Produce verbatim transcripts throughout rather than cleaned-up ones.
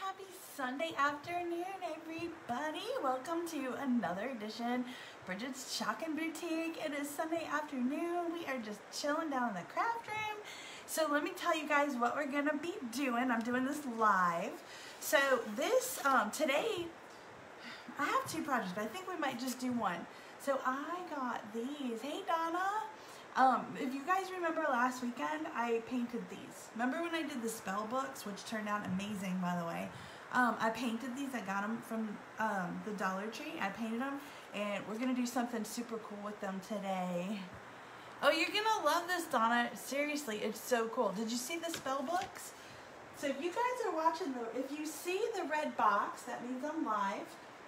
happy Sunday afternoon, everybody. Welcome to another edition, Bridget's Chalk'n Boutique. It is Sunday afternoon. We are just chilling down in the craft room. So let me tell you guys what we're gonna be doing. I'm doing this live. So this, um, today, I have two projects, but I think we might just do one. So I got these. Hey, Donna. Um, if you guys remember last weekend, I painted these. Remember when I did the spell books, which turned out amazing, by the way? Um, I painted these. I got them from um, the Dollar Tree. I painted them, and we're going to do something super cool with them today. Oh, you're going to love this, Donna. Seriously, it's so cool. Did you see the spell books? So if you guys are watching, the, if you see the red box, that means I'm live.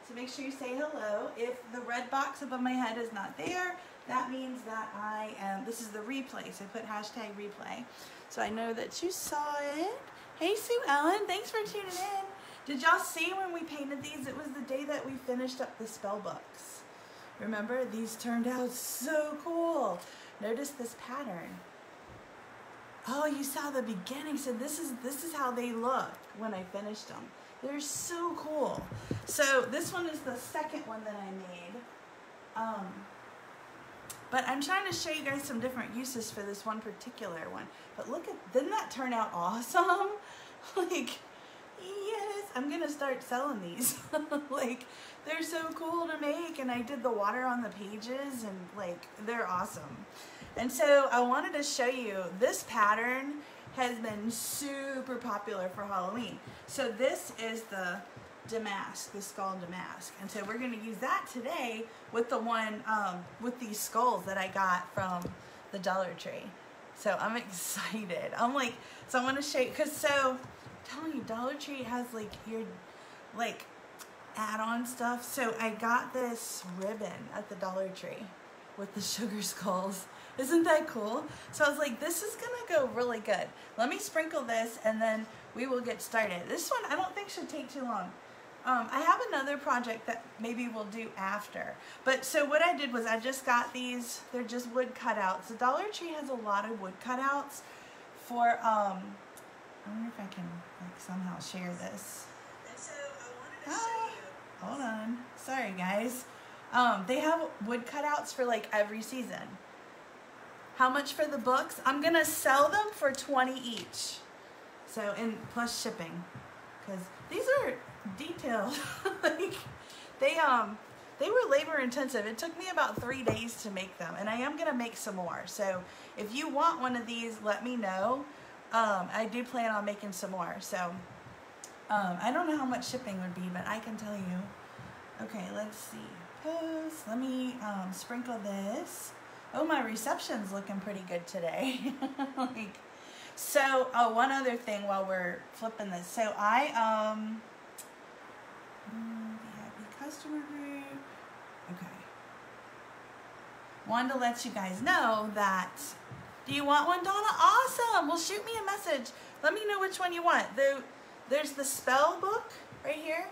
So make sure you say hello. If the red box above my head is not there, that means that I am, this is the replay, so put hashtag replay. So I know that you saw it. Hey, Sue Ellen, thanks for tuning in. Did y'all see when we painted these? It was the day that we finished up the spell books. Remember, these turned out so cool. Notice this pattern. Oh, you saw the beginning. So this is, this is how they look when I finished them. They're so cool. So this one is the second one that I made. Um, But I'm trying to show you guys some different uses for this one particular one. But look at, didn't that turn out awesome? Like, yes, I'm gonna start selling these. Like, they're so cool to make, and I did the water on the pages, and like, they're awesome. And so I wanted to show you, this pattern has been super popular for Halloween. So this is the Damask, the Skull Damask, and so we're going to use that today with the one um, with these skulls that I got from the Dollar Tree. So I'm excited. I'm like, so I want to show you, because so I'm telling you, Dollar Tree has like your like add-on stuff. So I got this ribbon at the Dollar Tree with the sugar skulls. Isn't that cool? So I was like, this is gonna go really good. Let me sprinkle this and then we will get started. This one I don't think should take too long. Um, I have another project that maybe we'll do after. But so what I did was I just got these. They're just wood cutouts. The Dollar Tree has a lot of wood cutouts for, um, I wonder if I can like somehow share this. So I wanted to ah, show you. Hold on. Sorry, guys. Um, they have wood cutouts for like every season. How much for the books? I'm going to sell them for twenty each. So, and plus shipping. Because these are detailed. Like, they um they were labor intensive. It took me about three days to make them, and I am gonna make some more. So if you want one of these, let me know. um I do plan on making some more. So um I don't know how much shipping would be, but I can tell you. Okay, let's see. Post, let me um sprinkle this. Oh, my reception's looking pretty good today. Like, so oh, one other thing while we're flipping this, so I um the happy customer group. Okay. Wanted to let you guys know that. Do you want one, Donna? Awesome. Well, shoot me a message. Let me know which one you want. The, there's the spell book right here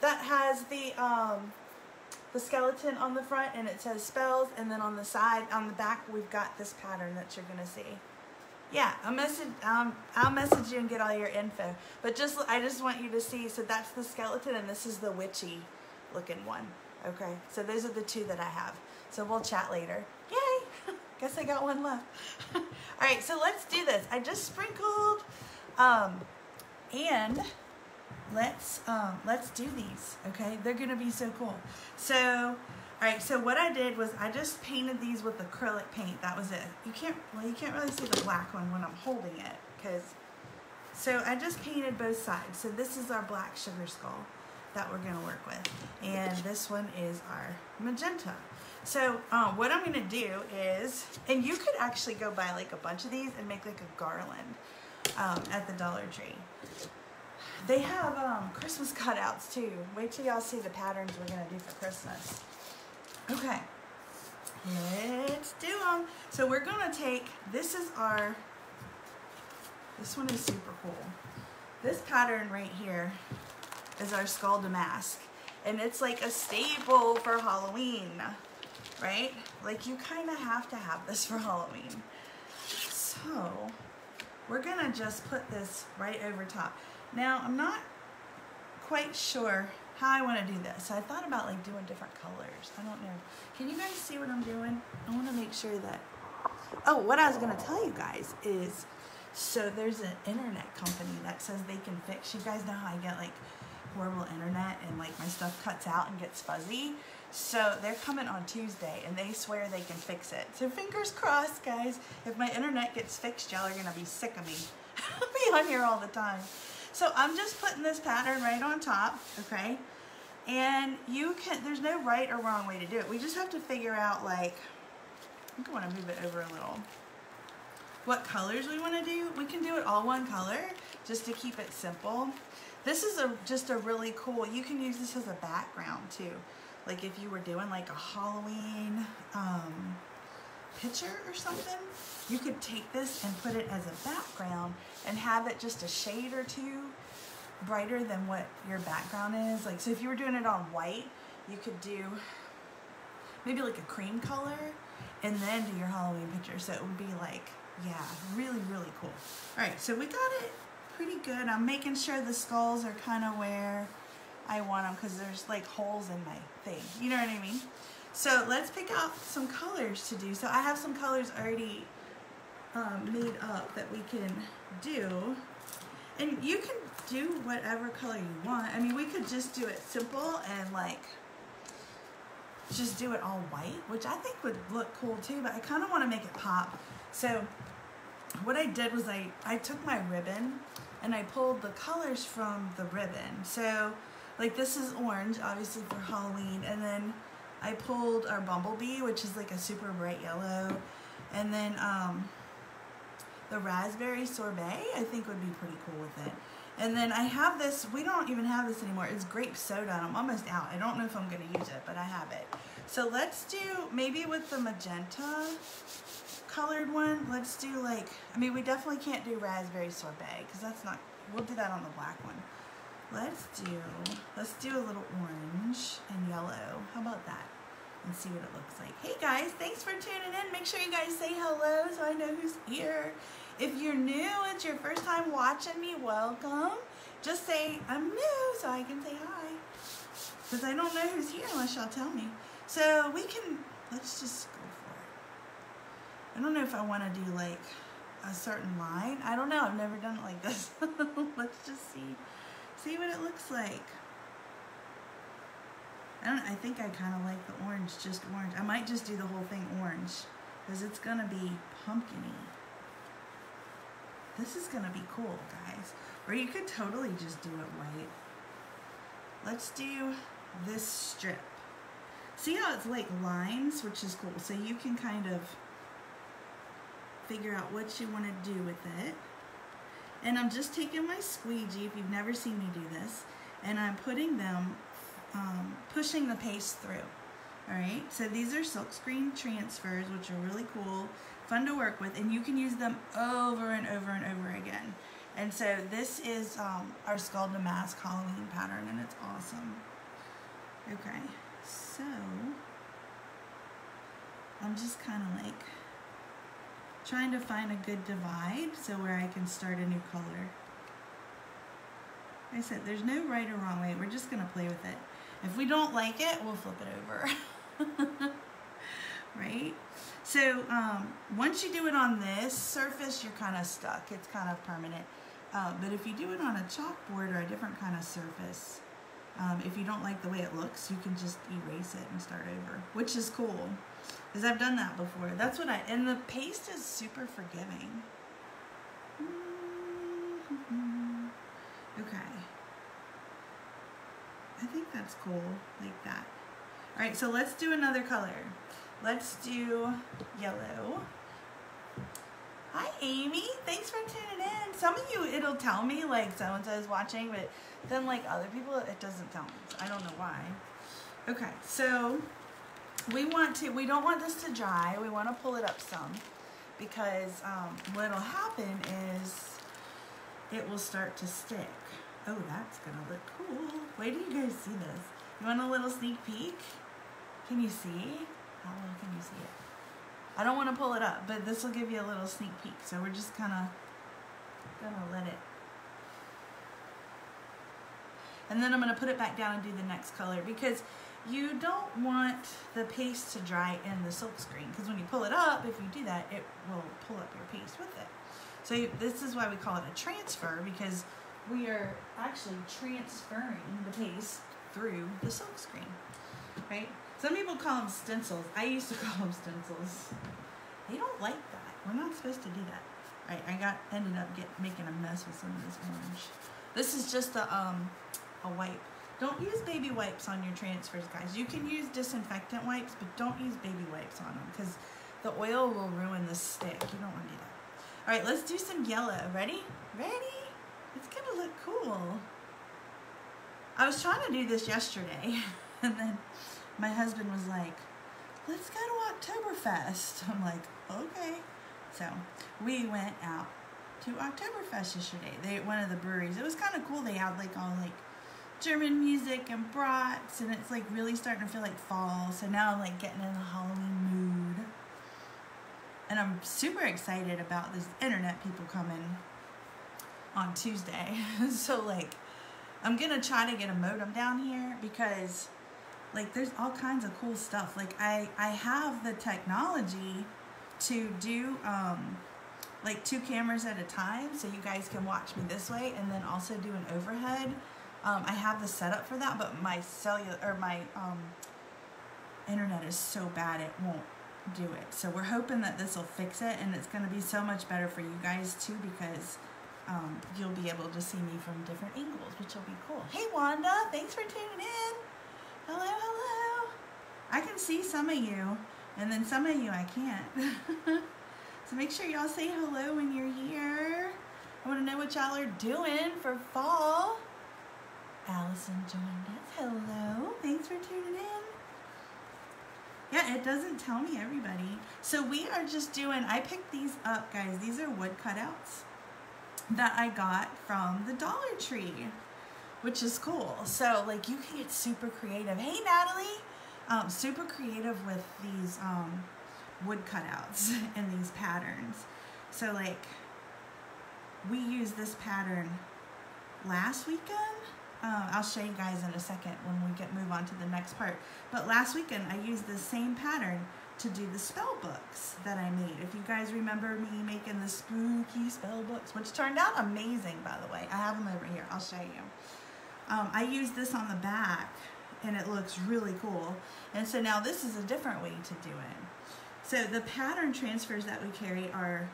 that has the um, the skeleton on the front, and it says spells, and then on the side, on the back, we've got this pattern that you're gonna see. Yeah, I'll message, um, I'll message you and get all your info. But just, I just want you to see, so that's the skeleton, and this is the witchy looking one. Okay, so those are the two that I have. So we'll chat later. Yay! Guess I got one left. All right, so let's do this. I just sprinkled, um, and let's, um, let's do these, okay? They're gonna be so cool. So, all right, so what I did was I just painted these with acrylic paint. That was it. You can't, well, you can't really see the black one when I'm holding it, because, so I just painted both sides. So this is our black sugar skull that we're going to work with, and this one is our magenta. So um, what I'm going to do is, and you could actually go buy like a bunch of these and make like a garland um, at the Dollar Tree. They have um, Christmas cutouts too. Wait till y'all see the patterns we're going to do for Christmas. Okay, let's do them. So we're gonna take, this is our, this one is super cool. This pattern right here is our Skull Damask, and it's like a staple for Halloween, right? Like, you kind of have to have this for Halloween. So we're gonna just put this right over top. Now, I'm not quite sure how I want to do this. So I thought about like doing different colors. I don't know. Can you guys see what I'm doing? I want to make sure that, oh, what I was going to tell you guys is, so there's an internet company that says they can fix, you guys know how I get like horrible internet and like my stuff cuts out and gets fuzzy. So they're coming on Tuesday and they swear they can fix it. So fingers crossed, guys, if my internet gets fixed, y'all are going to be sick of me. I'll be on here all the time. So I'm just putting this pattern right on top, okay? And you can, there's no right or wrong way to do it. We just have to figure out like, I think I want to move it over a little. What colors we want to do. We can do it all one color just to keep it simple. This is a just a really cool, you can use this as a background too. Like if you were doing like a Halloween um, picture or something, you could take this and put it as a background and have it just a shade or two brighter than what your background is. Like, so if you were doing it on white, you could do maybe like a cream color and then do your Halloween picture. So it would be like, yeah, really, really cool. All right, so we got it pretty good. I'm making sure the skulls are kind of where I want them because there's like holes in my thing. You know what I mean? So let's pick out some colors to do. So I have some colors already um, made up that we can do. And you can do whatever color you want. I mean, we could just do it simple and like just do it all white, which I think would look cool too, but I kind of want to make it pop. So what I did was I, I took my ribbon and I pulled the colors from the ribbon. So like this is orange, obviously for Halloween. And then I pulled our bumblebee, which is like a super bright yellow. And then um, the raspberry sorbet, I think would be pretty cool with it. And then I have this, we don't even have this anymore. It's grape soda and I'm almost out. I don't know if I'm gonna use it, but I have it. So let's do, maybe with the magenta colored one, let's do like, I mean, we definitely can't do raspberry sorbet because that's not, we'll do that on the black one. Let's do, let's do a little orange and yellow. How about that? And see what it looks like. Hey guys, thanks for tuning in. Make sure you guys say hello so I know who's here. If you're new, it's your first time watching me, welcome. Just say, I'm new, so I can say hi. Because I don't know who's here unless y'all tell me. So we can, let's just go for it. I don't know if I want to do like a certain line. I don't know, I've never done it like this. Let's just see, see what it looks like. I don't, I think I kind of like the orange, just orange. I might just do the whole thing orange because it's gonna be pumpkin-y. This is gonna be cool, guys. Or you could totally just do it white. Let's do this strip. See how it's like lines, which is cool. So you can kind of figure out what you wanna do with it. And I'm just taking my squeegee, if you've never seen me do this, and I'm putting them, um, pushing the paste through. All right, so these are silkscreen transfers, which are really cool, fun to work with, and you can use them over and over and over again. And so this is um, our Skull Damask Halloween pattern, and it's awesome. Okay, so I'm just kind of like trying to find a good divide so where I can start a new color. Like I said, there's no right or wrong way. We're just gonna play with it. If we don't like it, we'll flip it over. Right? So um, once you do it on this surface, you're kind of stuck. It's kind of permanent. Uh, but if you do it on a chalkboard or a different kind of surface, um, if you don't like the way it looks, you can just erase it and start over, which is cool because I've done that before. That's what I, and the paste is super forgiving. Mm-hmm. Okay. I think that's cool, like that. All right, so let's do another color. Let's do yellow. Hi, Amy, thanks for tuning in. Some of you, it'll tell me like so-and-so is watching, but then like other people, it doesn't tell me, so I don't know why. Okay, so we want to, we don't want this to dry. We want to pull it up some because um, what'll happen is it will start to stick. Oh, that's gonna look cool. Wait till you guys see this. You want a little sneak peek? Can you see? How well can you see it? I don't want to pull it up, but this will give you a little sneak peek. So we're just kind of gonna let it. and then I'm going to put it back down and do the next color, because you don't want the paste to dry in the silk screen, because when you pull it up, if you do that, it will pull up your paste with it. So this is why we call it a transfer, because we are actually transferring the paste through the silk screen, right? Some people call them stencils. I used to call them stencils. They don't like that. We're not supposed to do that. Right, I got ended up get, making a mess with some of this orange. This is just a, um, a wipe. Don't use baby wipes on your transfers, guys. You can use disinfectant wipes, but don't use baby wipes on them, because the oil will ruin the stick. You don't want to do that. All right, let's do some yellow. Ready? Ready? It's going to look cool. I was trying to do this yesterday, and then my husband was like, let's go to Oktoberfest. I'm like, okay. So we went out to Oktoberfest yesterday. They at one of the breweries. It was kind of cool. They had like all like German music and brats, and it's like really starting to feel like fall. So now I'm like getting in the Halloween mood, and I'm super excited about this internet people coming on Tuesday. So like I'm gonna try to get a modem down here, because like there's all kinds of cool stuff. Like I I have the technology to do um, like two cameras at a time, so you guys can watch me this way and then also do an overhead. Um, I have the setup for that, but my cellular or my um, internet is so bad it won't do it. So we're hoping that this will fix it, and it's going to be so much better for you guys too, because um, you'll be able to see me from different angles, which will be cool. Hey Wanda, thanks for tuning in. Hello, hello. I can see some of you, and then some of you I can't. So make sure y'all say hello when you're here. I want to know what y'all are doing for fall. Allison joined us. Hello. Thanks for tuning in. Yeah, it doesn't tell me everybody. So we are just doing, I picked these up, guys. These are wood cutouts that I got from the Dollar Tree, which is cool. So like you can get super creative. Hey, Natalie. Um, super creative with these um, wood cutouts and these patterns. So like we used this pattern last weekend. Uh, I'll show you guys in a second when we get move on to the next part. But last weekend I used the same pattern to do the spell books that I made. If you guys remember me making the spooky spell books, which turned out amazing, by the way. I have them over here. I'll show you. Um, I used this on the back, and it looks really cool. And so now this is a different way to do it. So the pattern transfers that we carry are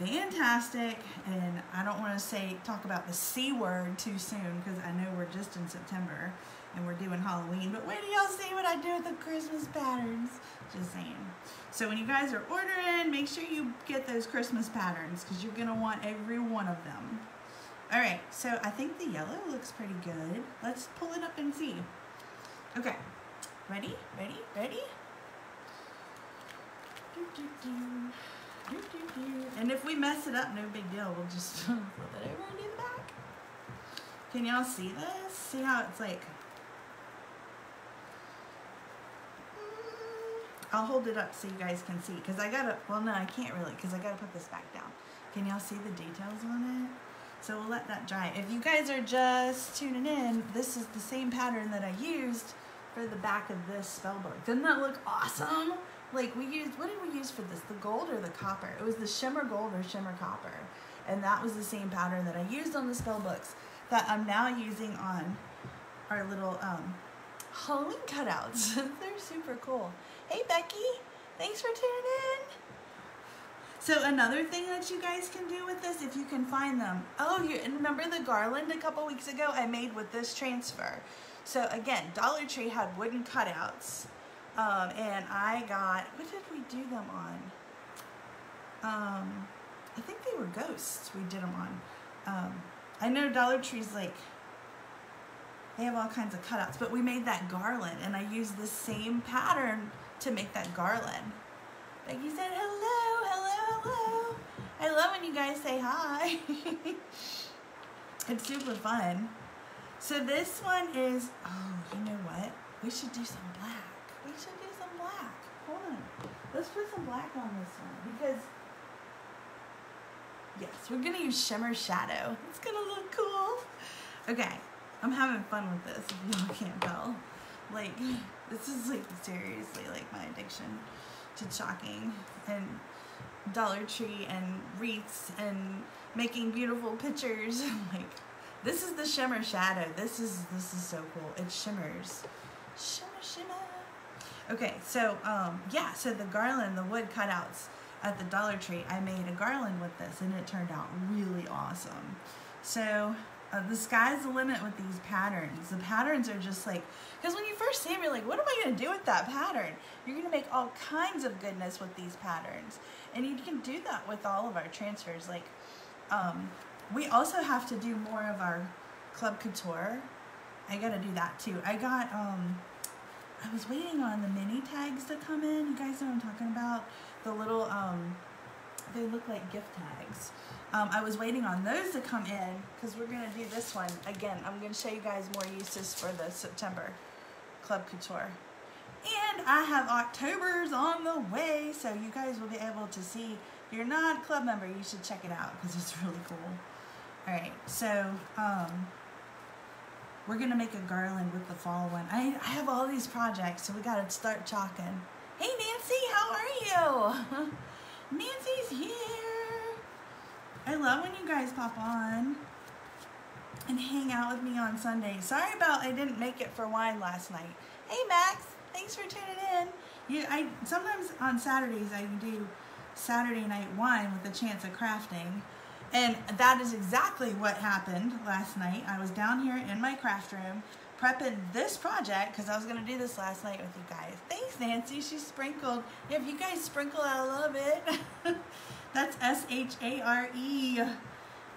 fantastic, and I don't want to say talk about the C word too soon, because I know we're just in September and we're doing Halloween, but where do y'all see what I do with the Christmas patterns? Just saying. So when you guys are ordering, make sure you get those Christmas patterns, because you're gonna want every one of them. All right, so I think the yellow looks pretty good. Let's pull it up and see. Okay, ready, ready, ready? Do, do, do. Do, do, do. And if we mess it up, no big deal. We'll just flip it over and do the back. Can y'all see this? See how it's like? I'll hold it up so you guys can see. Because I gotta, well no, I can't really, because I gotta put this back down. Can y'all see the details on it? So we'll let that dry. If you guys are just tuning in, this is the same pattern that I used for the back of this spell book. Doesn't that look awesome? Like we used, what did we use for this? The gold or the copper? It was the shimmer gold or shimmer copper. And that was the same pattern that I used on the spell books that I'm now using on our little um, Halloween cutouts. They're super cool. Hey Becky, thanks for tuning in. So another thing that you guys can do with this, if you can find them. Oh, you and remember the garland a couple weeks ago I made with this transfer. So again, Dollar Tree had wooden cutouts. Um, and I got, what did we do them on? Um, I think they were ghosts we did them on. Um, I know Dollar Tree's like, they have all kinds of cutouts, but we made that garland, and I used the same pattern to make that garland. Like you said, hello, hello, hello. I love when you guys say hi. It's super fun. So this one is, oh, you know what? We should do some black. We should do some black. Hold on. Let's put some black on this one, because, yes, we're going to use shimmer shadow. It's going to look cool. Okay. I'm having fun with this, if y'all can't tell. Like, this is like seriously like my addiction to chalking and Dollar Tree and wreaths and making beautiful pictures. Like, this is the shimmer shadow. This is this is so cool. It shimmers. Shimmer, shimmer. Okay, so um, yeah, so the garland, the wood cutouts at the Dollar Tree, I made a garland with this, and it turned out really awesome. So uh, the sky's the limit with these patterns. The patterns are just like, because when you first see them, you're like, what am I going to do with that pattern? You're going to make all kinds of goodness with these patterns. And you can do that with all of our transfers. Like, um, we also have to do more of our Club Couture. I got to do that too. I got, um, I was waiting on the mini tags to come in. You guys know what I'm talking about? The little, um, they look like gift tags. Um, I was waiting on those to come in because we're going to do this one. Again, I'm going to show you guys more uses for the September Club Couture. And I have October's on the way, so you guys will be able to see. If you're not a club member, you should check it out because it's really cool. All right, so um, we're going to make a garland with the fall one. I, I have all these projects, so we got to start chalking. Hey, Nancy, how are you? Nancy's here. I love when you guys pop on and hang out with me on Sunday. Sorry about I didn't make it for wine last night. Hey, Max, thanks for tuning in. You, I sometimes on Saturdays I do Saturday night wine with a chance of crafting, and that is exactly what happened last night. I was down here in my craft room prepping this project because I was going to do this last night with you guys. Thanks, Nancy. She sprinkled. Yeah, if you guys sprinkle, I love it. That's S H A R E.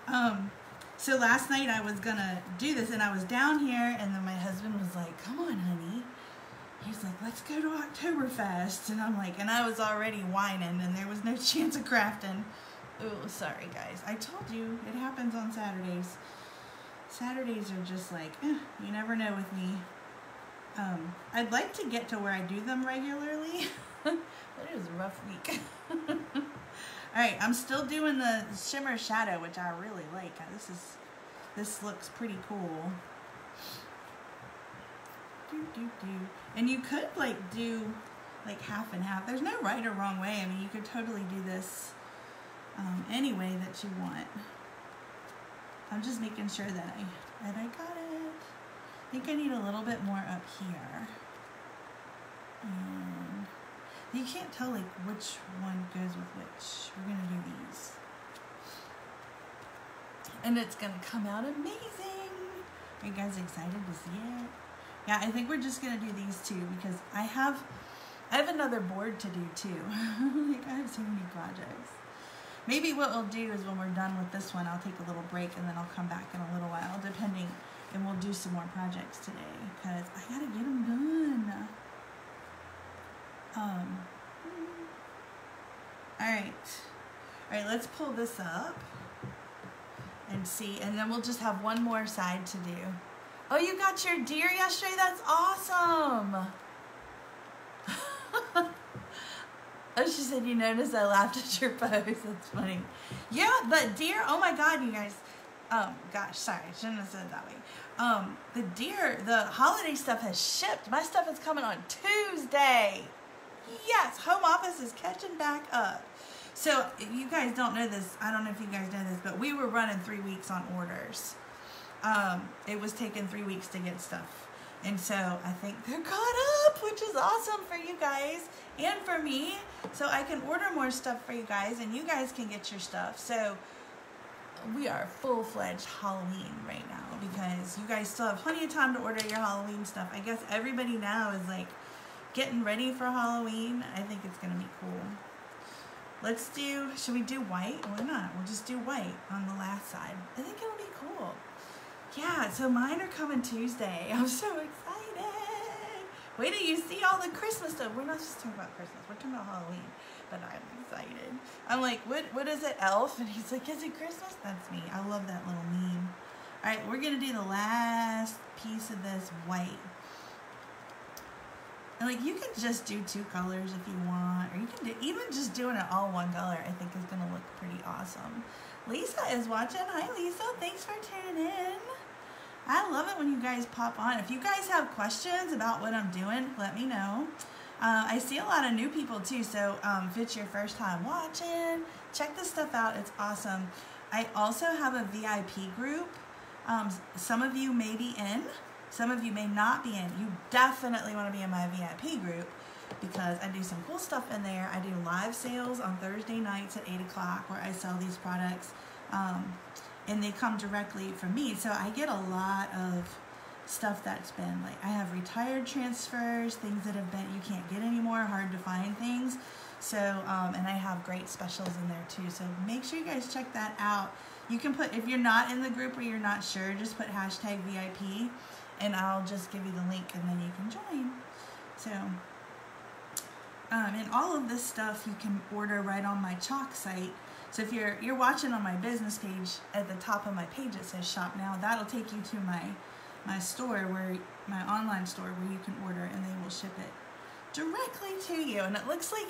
Um, so last night I was going to do this, and I was down here, and then my husband was like, come on, honey. He's like, let's go to Oktoberfest. And I'm like, and I was already whining, and there was no chance of crafting. Oh, sorry, guys. I told you. It happens on Saturdays. Saturdays are just like, eh, you never know with me. Um, I'd like to get to where I do them regularly, but it was a rough week. All right, I'm still doing the shimmer shadow, which I really like. This is, this looks pretty cool. Do, do, do. And you could like do like half and half. There's no right or wrong way. I mean, you could totally do this um, any way that you want. I'm just making sure that I, that I got it. I think I need a little bit more up here. And you can't tell like which one goes with which. We're gonna do these. And it's gonna come out amazing. Are you guys excited to see it? Yeah, I think we're just gonna do these two because I have, I have another board to do too. Like, I have so many projects. Maybe what we'll do is when we're done with this one, I'll take a little break and then I'll come back in a little while, depending, and we'll do some more projects today because I gotta get them done. Um. All right, all right. Let's pull this up and see, and then we'll just have one more side to do. Oh, you got your deer yesterday? That's awesome. Oh, she said, you noticed I laughed at your post. That's funny. Yeah, but deer, oh my God, you guys. Um, gosh, sorry, I shouldn't have said it that way. Um, the deer, the holiday stuff has shipped. My stuff is coming on Tuesday. Yes, home office is catching back up. So you guys don't know this. I don't know if you guys know this, but we were running three weeks on orders. Um, it was taking three weeks to get stuff. And so I think they're caught up, which is awesome for you guys and for me. So I can order more stuff for you guys and you guys can get your stuff. So we are full-fledged Halloween right now because you guys still have plenty of time to order your Halloween stuff. I guess everybody now is like getting ready for Halloween. I think it's going to be cool. Let's do, should we do white or not? We'll just do white on the last side. I think it'll be cool. Yeah, so mine are coming Tuesday. I'm so excited. Wait till you see all the Christmas stuff. We're not just talking about Christmas. We're talking about Halloween. But I'm excited. I'm like, what? What is it, Elf? And he's like, is it Christmas? That's me. I love that little meme. All right, we're going to do the last piece of this white. And, like, you can just do two colors if you want. Or you can do, even just doing it all one color, I think is going to look pretty awesome. Lisa is watching. Hi, Lisa. Thanks for tuning in. I love it when you guys pop on. If you guys have questions about what I'm doing, let me know. Uh, I see a lot of new people too, so um, if it's your first time watching, check this stuff out. It's awesome. I also have a V I P group. Um, some of you may be in, some of you may not be in. You definitely want to be in my V I P group because I do some cool stuff in there. I do live sales on Thursday nights at eight o'clock where I sell these products, um, and they come directly from me. So I get a lot of stuff that's been, like, I have retired transfers, things that have been, you can't get anymore, hard to find things. So, um, and I have great specials in there too. So make sure you guys check that out. You can put, if you're not in the group or you're not sure, just put hashtag V I P and I'll just give you the link and then you can join. So, um, and all of this stuff you can order right on my Chalk site. So if you're, you're watching on my business page, at the top of my page it says shop now. That'll take you to my my store, where my online store where you can order and they will ship it directly to you. And it looks like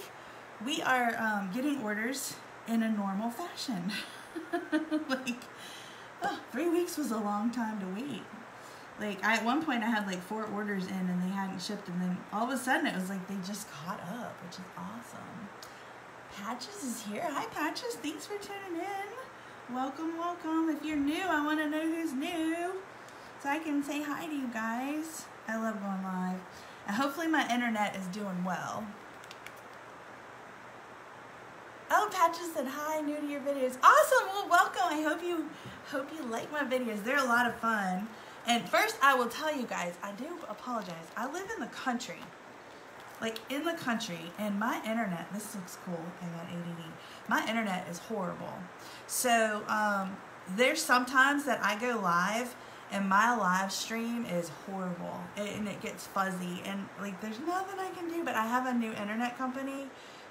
we are um, getting orders in a normal fashion. Like, oh, three weeks was a long time to wait. Like, I, at one point I had like four orders in and they hadn't shipped, and then all of a sudden it was like they just caught up, which is awesome. Patches is here. Hi Patches, thanks for tuning in. Welcome, welcome. If you're new, I want to know who's new, so I can say hi to you guys. I love going live. And hopefully my internet is doing well. Oh, Patches said hi, new to your videos. Awesome, well welcome. I hope you hope you like my videos. They're a lot of fun. And first I will tell you guys, I do apologize. I live in the country, like in the country, and my internet, this looks cool, I got A D D. My internet is horrible. So um, there's sometimes that I go live and my live stream is horrible, and it gets fuzzy, and like there's nothing I can do. But I have a new internet company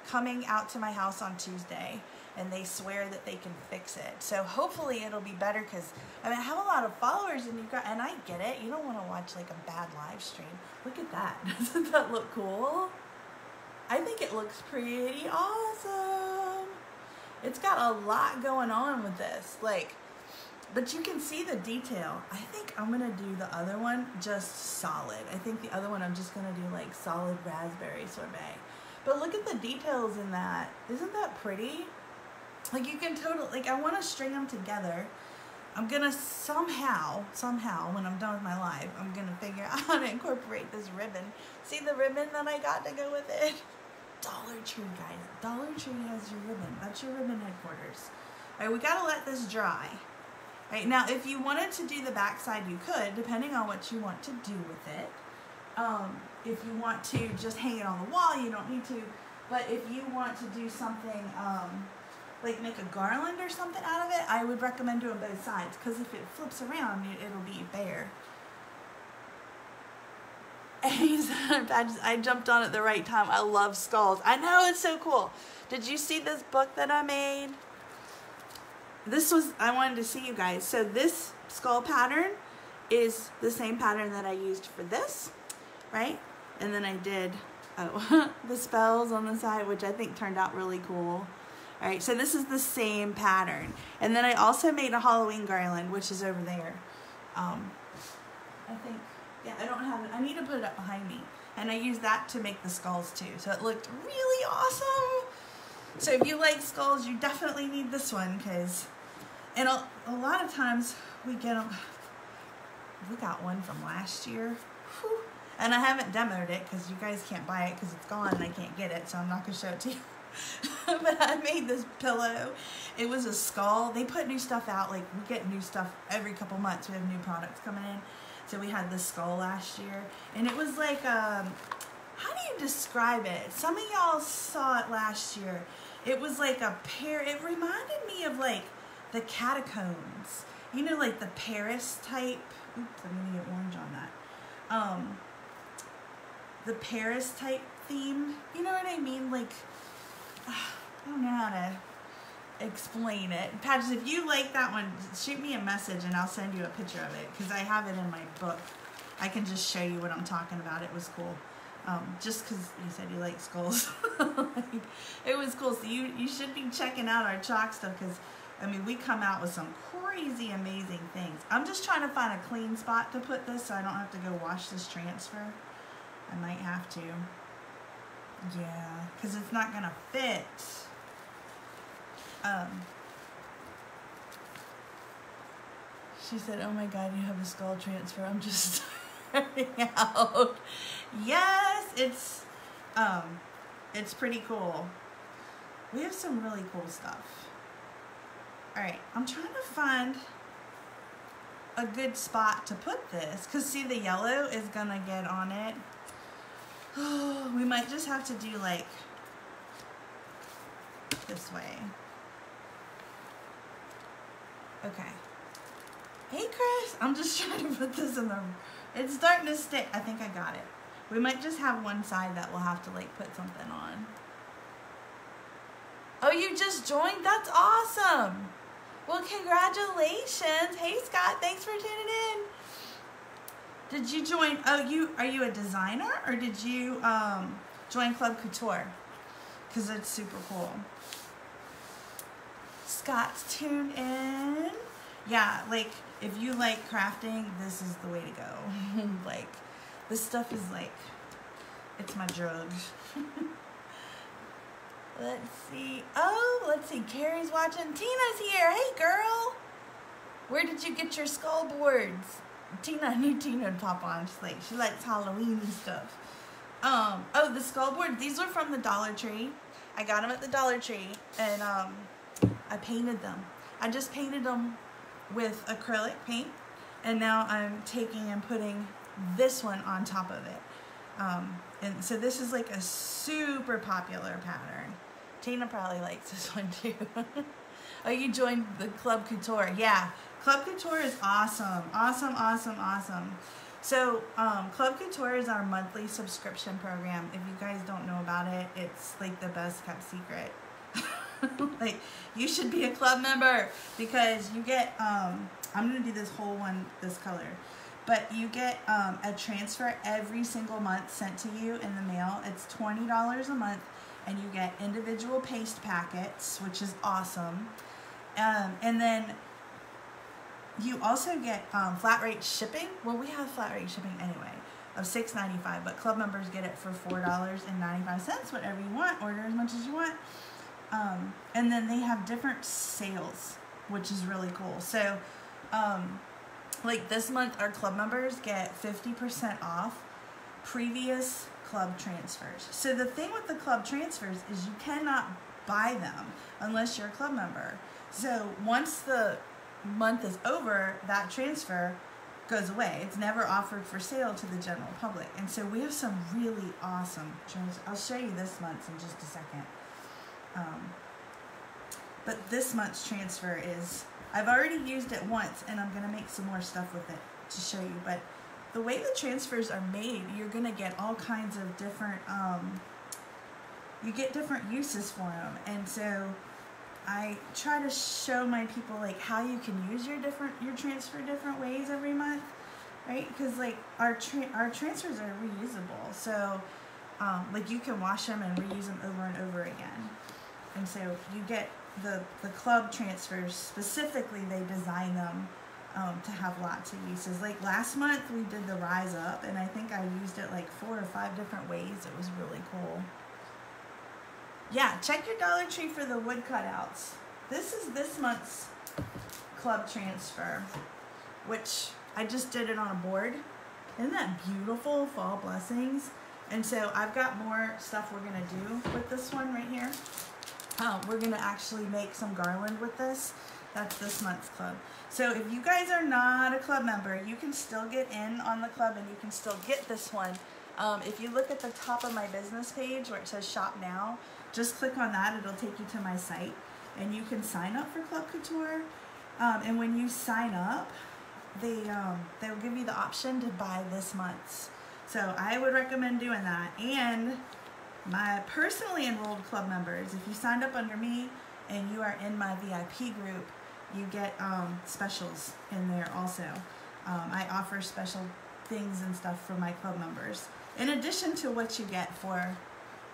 coming out to my house on Tuesday, and they swear that they can fix it. So hopefully it'll be better, because I mean I have a lot of followers, and you've got, and I get it. You don't want to watch like a bad live stream. Look at that! Doesn't that look cool? I think it looks pretty awesome. It's got a lot going on with this, like. But you can see the detail. I think I'm gonna do the other one just solid. I think the other one I'm just gonna do like solid raspberry sorbet. But look at the details in that. Isn't that pretty? Like, you can totally, like, I wanna string them together. I'm gonna somehow, somehow, when I'm done with my live, I'm gonna figure out how to incorporate this ribbon. See the ribbon that I got to go with it? Dollar Tree, guys. Dollar Tree has your ribbon. That's your ribbon headquarters. All right, we gotta let this dry. Right, now, if you wanted to do the backside, you could, depending on what you want to do with it. Um, if you want to just hang it on the wall, you don't need to. But if you want to do something, um, like make a garland or something out of it, I would recommend doing both sides, because if it flips around, it'll be bare. I jumped on at the right time. I love skulls. I know, it's so cool. Did you see this book that I made? This was, I wanted to see you guys. So this skull pattern is the same pattern that I used for this, right? And then I did oh, the spells on the side, which I think turned out really cool. All right, so this is the same pattern. And then I also made a Halloween garland, which is over there. Um, I think, yeah, I don't have it. I need to put it up behind me. And I used that to make the skulls too. So it looked really awesome. So if you like skulls, you definitely need this one, because and a, a lot of times we get them. We got one from last year. Whew. And I haven't demoed it because you guys can't buy it because it's gone and I can't get it, so I'm not going to show it to you. But I made this pillow. It was a skull. They put new stuff out. Like, we get new stuff every couple months. We have new products coming in. So we had this skull last year. And it was like, um, how do you describe it? Some of y'all saw it last year. It was like a pear. It reminded me of like the catacombs. You know, like the Paris type. Oops, I'm gonna get orange on that. Um, the Paris type theme. You know what I mean? Like, I don't know how to explain it. Patches, if you like that one, shoot me a message and I'll send you a picture of it, because I have it in my book. I can just show you what I'm talking about. It was cool. Um, just because you said you like skulls. Like, it was cool. So you, you should be checking out our Chalk stuff, because I mean, we come out with some crazy amazing things. I'm just trying to find a clean spot to put this so I don't have to go wash this transfer. I might have to. Yeah, because it's not going to fit. Um, she said, oh my God, you have a skull transfer. I'm just starting out. Yes, it's, um, it's pretty cool. We have some really cool stuff. All right, I'm trying to find a good spot to put this because see the yellow is gonna get on it. Oh, we might just have to do like this way. Okay. Hey Chris, I'm just trying to put this in the, it's starting to stick. I think I got it. We might just have one side that we'll have to like put something on. Oh, you just joined? That's awesome. Well, congratulations. Hey, Scott, thanks for tuning in. Did you join? Oh, you are you a designer or did you um, join Club Couture? Because it's super cool. Scott's tuned in. Yeah, like if you like crafting, this is the way to go. Like this stuff is like, it's my drug. Let's see. Oh, let's see. Carrie's watching. Tina's here. Hey, girl. Where did you get your skull boards? Tina, I knew Tina would pop on. She's like, she likes Halloween and stuff. Um, oh, the skull boards. These are from the Dollar Tree. I got them at the Dollar Tree, and um, I painted them. I just painted them with acrylic paint, and now I'm taking and putting this one on top of it. Um, and so this is like a super popular pattern. Tina probably likes this one too. Oh, you joined the Club Couture. Yeah, Club Couture is awesome. Awesome, awesome, awesome. So um, Club Couture is our monthly subscription program. If you guys don't know about it, it's like the best kept secret. Like you should be a club member because you get, um, I'm gonna do this whole one this color. But you get um, a transfer every single month sent to you in the mail. It's twenty dollars a month, and you get individual paste packets, which is awesome. Um, and then you also get um, flat rate shipping. Well, we have flat rate shipping anyway of six ninety-five, but club members get it for four ninety-five, whatever you want. Order as much as you want. Um, and then they have different sales, which is really cool. So... Um, Like this month, our club members get fifty percent off previous club transfers. So the thing with the club transfers is you cannot buy them unless you're a club member. So once the month is over, that transfer goes away. It's never offered for sale to the general public. And so we have some really awesome transfers. I'll show you this month's in just a second. Um, but this month's transfer is... I've already used it once, and I'm going to make some more stuff with it to show you. But the way the transfers are made, you're going to get all kinds of different, um, you get different uses for them. And so I try to show my people, like, how you can use your different, your transfer different ways every month, right? Because, like, our, tra our transfers are reusable. So, um, like, you can wash them and reuse them over and over again. And so you get... The, the club transfers, specifically, they design them um, to have lots of uses. Like last month, we did the Rise Up, and I think I used it like four or five different ways. It was really cool. Yeah, check your Dollar Tree for the wood cutouts. This is this month's club transfer, which I just did it on a board. Isn't that beautiful? Fall blessings. And so I've got more stuff we're going to do with this one right here. Oh, we're going to actually make some garland with this. That's this month's club. So if you guys are not a club member, you can still get in on the club and you can still get this one. Um, if you look at the top of my business page where it says shop now, just click on that. It'll take you to my site and you can sign up for Club Couture. Um, and when you sign up, they, um, they'll give you the option to buy this month's. So I would recommend doing that. And... my personally enrolled club members, if you signed up under me and you are in my V I P group, you get um, specials in there also. Um, I offer special things and stuff for my club members, in addition to what you get for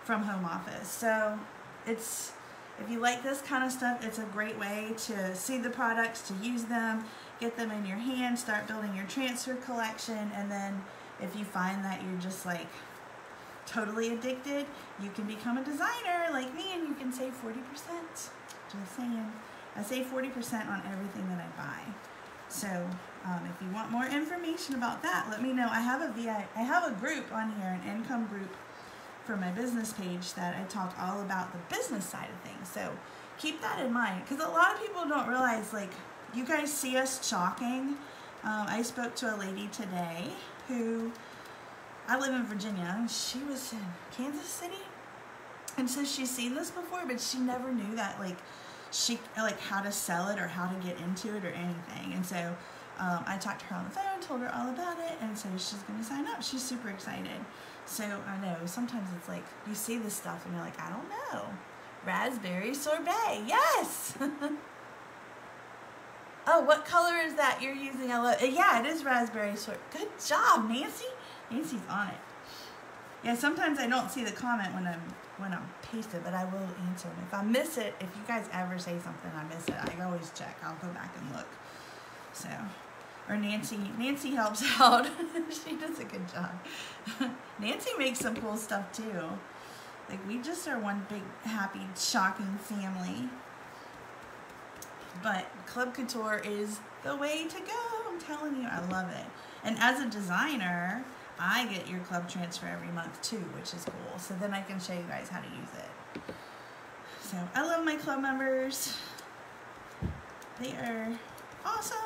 from home office. So it's If you like this kind of stuff, it's a great way to see the products, to use them, get them in your hand, start building your transfer collection, and then if you find that you're just like totally addicted, you can become a designer like me and you can save forty percent. Just saying. I save forty percent on everything that I buy. So um, if you want more information about that, let me know. I have a V I, I have a group on here, an income group for my business page that I talk all about the business side of things. So keep that in mind, because a lot of people don't realize, like, you guys see us chalking. Um, I spoke to a lady today who, I live in Virginia, and she was in Kansas City. And so she's seen this before, but she never knew that, like, she, like, how to sell it or how to get into it or anything. And so um, I talked to her on the phone, told her all about it, and so she's going to sign up. She's super excited. So I know sometimes it's like you see this stuff and you're like, I don't know. Raspberry sorbet, yes! Oh, what color is that you're using? I love, yeah, it is raspberry sorbet. Good job, Nancy. Nancy's on it. Yeah, sometimes I don't see the comment when I'm when I'm pasted, but I will answer them. If I miss it, if you guys ever say something I miss it, I always check. I'll go back and look. So, or Nancy, Nancy helps out. She does a good job. Nancy makes some cool stuff too. Like, we just are one big happy shocking family. But Club Couture is the way to go. I'm telling you, I love it. And as a designer, I get your club transfer every month too, which is cool. So then I can show you guys how to use it. So I love my club members. They are awesome.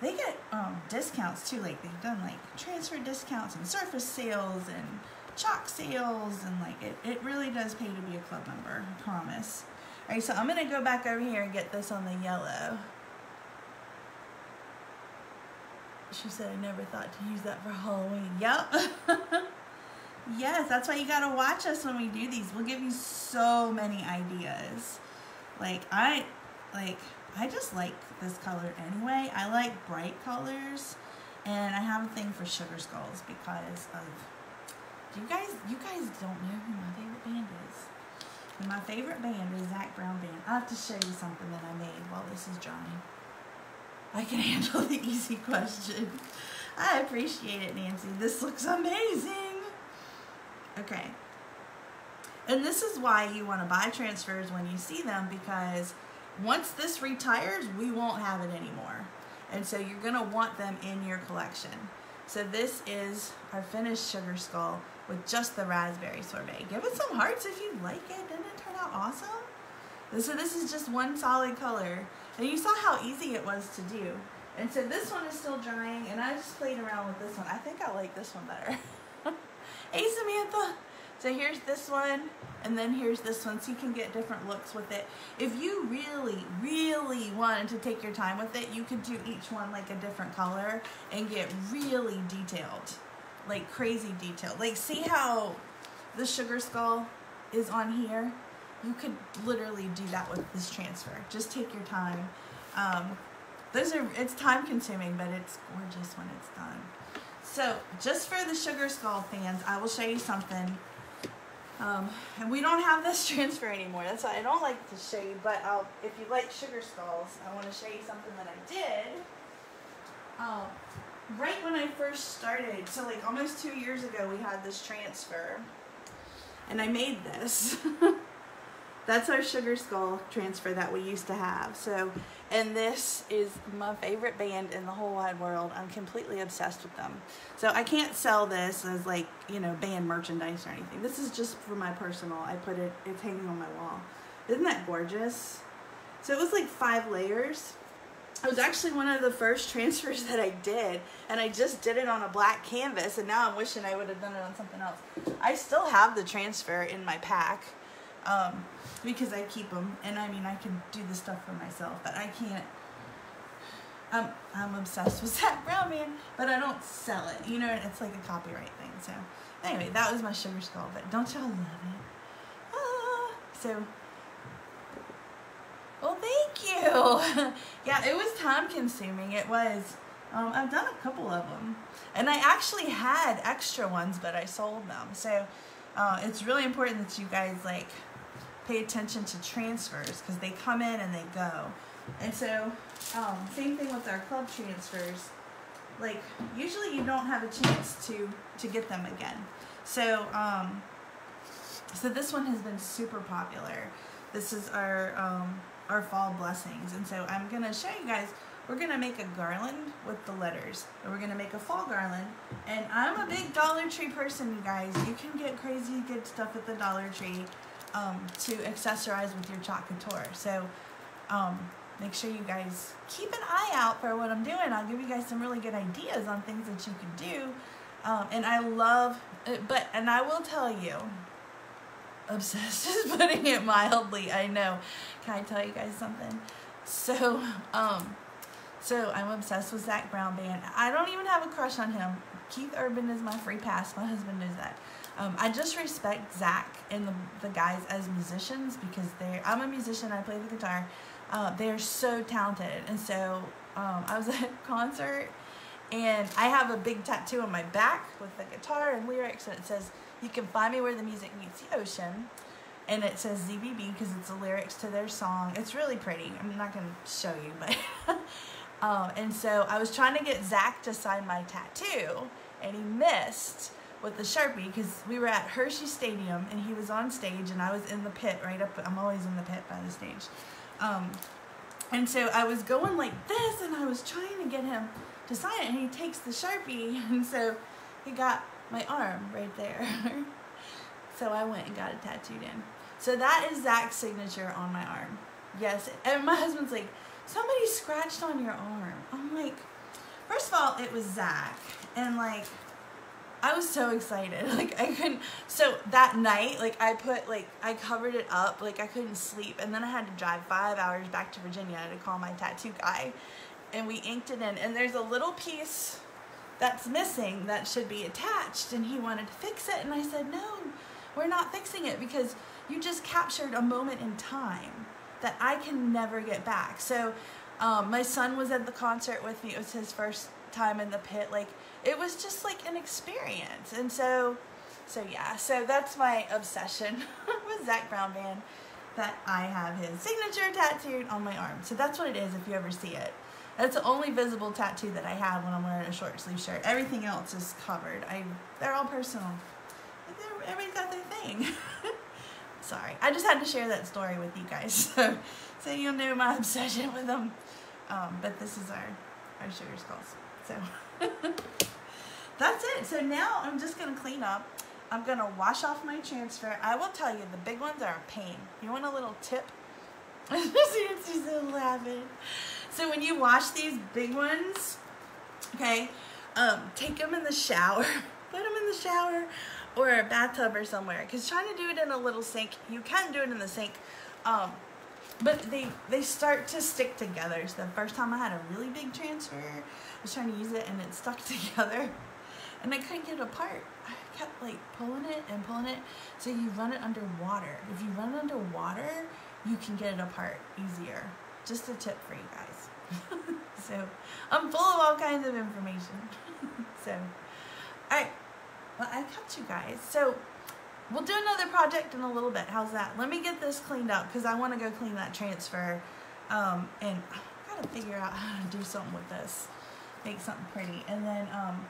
They get um, discounts too. Like, they've done like transfer discounts and surface sales and chalk sales, and like it, it really does pay to be a club member, I promise. All right, so I'm gonna go back over here and get this on the yellow. She said, I never thought to use that for Halloween. Yep. Yes, that's why you gotta watch us when we do these. We'll give you so many ideas. Like, I, like, I just like this color anyway. I like bright colors, and I have a thing for sugar skulls because of, do you guys, you guys don't know who my favorite band is. And my favorite band is Zac Brown Band. I have to show you something that I made while this is drying. I can handle the easy question. I appreciate it, Nancy. This looks amazing. Okay. And this is why you want to buy transfers when you see them, because once this retires, we won't have it anymore. And so you're going to want them in your collection. So this is our finished sugar skull with just the raspberry sorbet. Give it some hearts if you like it. Didn't it turn out awesome? So this is just one solid color. And you saw how easy it was to do. And so this one is still drying, and I just played around with this one. I think I like this one better. Hey, Samantha. So here's this one, and then here's this one. So you can get different looks with it. If you really, really wanted to take your time with it, you could do each one like a different color and get really detailed, like crazy detailed. Like, see how the sugar skull is on here? You could literally do that with this transfer. Just take your time. Um, those are, it's time consuming, but it's gorgeous when it's done. So just for the sugar skull fans, I will show you something. Um, and we don't have this transfer anymore. That's why I don't like to show you, but I'll, if you like sugar skulls, I want to show you something that I did. Um, right when I first started, so like almost two years ago, we had this transfer and I made this. That's our sugar skull transfer that we used to have. So, and this is my favorite band in the whole wide world. I'm completely obsessed with them. So I can't sell this as like, you know, band merchandise or anything. This is just for my personal. I put it, it's hanging on my wall. Isn't that gorgeous? So it was like five layers. It was actually one of the first transfers that I did, and I just did it on a black canvas, and now I'm wishing I would have done it on something else. I still have the transfer in my pack. Um, because I keep them, and I mean, I can do this stuff for myself, but I can't, I'm, I'm obsessed with Zac Brown Band, but I don't sell it, you know, it's like a copyright thing. So anyway, that was my sugar skull, but don't y'all love it? Ah, so, well, thank you. Yeah, it was time consuming. It was, um, I've done a couple of them, and I actually had extra ones, but I sold them. So, uh, it's really important that you guys like pay attention to transfers because they come in and they go. And so, um, same thing with our club transfers. Like, usually you don't have a chance to, to get them again. So, um, so this one has been super popular. This is our, um, our fall blessings. And so I'm going to show you guys, we're going to make a garland with the letters. And we're going to make a fall garland. And I'm a big Dollar Tree person, you guys. You can get crazy good stuff at the Dollar Tree um, to accessorize with your Chalk Couture. So um, make sure you guys keep an eye out for what I'm doing. I'll give you guys some really good ideas on things that you can do. Um, and I love, but, and I will tell you, obsessed is putting it mildly, I know. Can I tell you guys something? So, um, so I'm obsessed with Zac Brown Band. I don't even have a crush on him. Keith Urban is my free pass. My husband knows that. Um, I just respect Zac and the, the guys as musicians because they're, I'm a musician, I play the guitar. Uh, they're so talented. And so um, I was at a concert and I have a big tattoo on my back with the guitar and lyrics and it says, "You can find me where the music meets the ocean," and it says Z B B because it's the lyrics to their song. It's really pretty. I'm not going to show you, but um, and so I was trying to get Zac to sign my tattoo, and he missed with the Sharpie because we were at Hershey Stadium, and he was on stage, and I was in the pit right up. I'm always in the pit by the stage, um, and so I was going like this, and I was trying to get him to sign it, and he takes the Sharpie, and so he got my arm right there. So I went and got it tattooed in. So that is Zac's signature on my arm. Yes, and my husband's like, somebody scratched on your arm. I'm like, first of all, it was Zac. And like, I was so excited. Like I couldn't, so that night, like I put, like I covered it up, like I couldn't sleep. And then I had to drive five hours back to Virginia to call my tattoo guy. And we inked it in, and there's a little piece that's missing that should be attached, and he wanted to fix it, and I said, no, we're not fixing it because you just captured a moment in time that I can never get back. So um, my son was at the concert with me. It was his first time in the pit. Like, it was just like an experience. And so, so yeah, so that's my obsession with Zac Brown Band, that I have his signature tattooed on my arm. So that's what it is if you ever see it. That's the only visible tattoo that I have when I'm wearing a short sleeve shirt. Everything else is covered. I, they're all personal. They're, everybody's got their thing. Sorry. I just had to share that story with you guys. So, so you'll know my obsession with them. Um, but this is our, our sugar skulls. So that's it. So now I'm just going to clean up. I'm going to wash off my transfer. I will tell you, the big ones are a pain. You want a little tip? She's so laughing. So when you wash these big ones, okay, um, take them in the shower. Put them in the shower or a bathtub or somewhere. Because trying to do it in a little sink, you can do it in the sink, um, but they, they start to stick together. So the first time I had a really big transfer, I was trying to use it and it stuck together. And I couldn't get it apart. I kept like pulling it and pulling it. So you run it under water. If you run it under water, you can get it apart easier. Just a tip for you guys. So, I'm full of all kinds of information. So, alright. Well, I got you guys. So, we'll do another project in a little bit. How's that? Let me get this cleaned up because I want to go clean that transfer. Um, and I've got to figure out how to do something with this. Make something pretty. And then, um,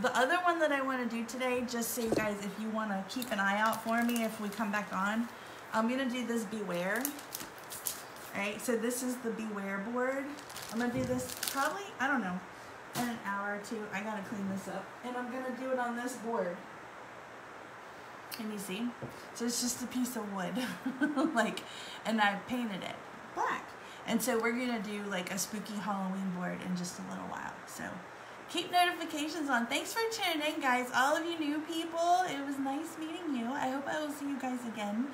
the other one that I want to do today, just so you guys, if you want to keep an eye out for me if we come back on, I'm going to do this Beware. Alright, so this is the Beware board. I'm going to do this probably, I don't know, in an hour or two. I got to clean this up. And I'm going to do it on this board. And you see? So it's just a piece of wood. Like, and I painted it black. And so we're going to do like a spooky Halloween board in just a little while. So keep notifications on. Thanks for tuning in, guys. All of you new people, it was nice meeting you. I hope I will see you guys again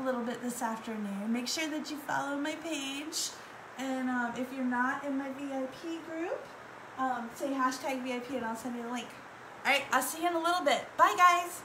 a little bit this afternoon. Make sure that you follow my page, and um, if you're not in my V I P group, um, say hashtag V I P and I'll send you the link. Alright, I'll see you in a little bit. Bye, guys!